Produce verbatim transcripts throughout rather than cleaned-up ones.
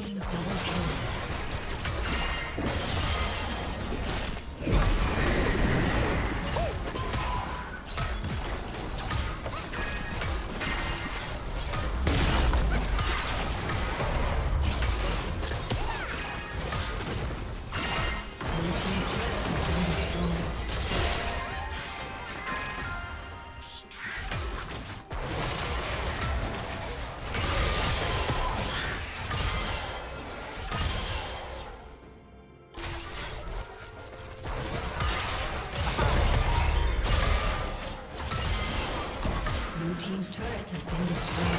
team double kill. Blue team's turret has been destroyed.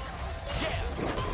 Yeah.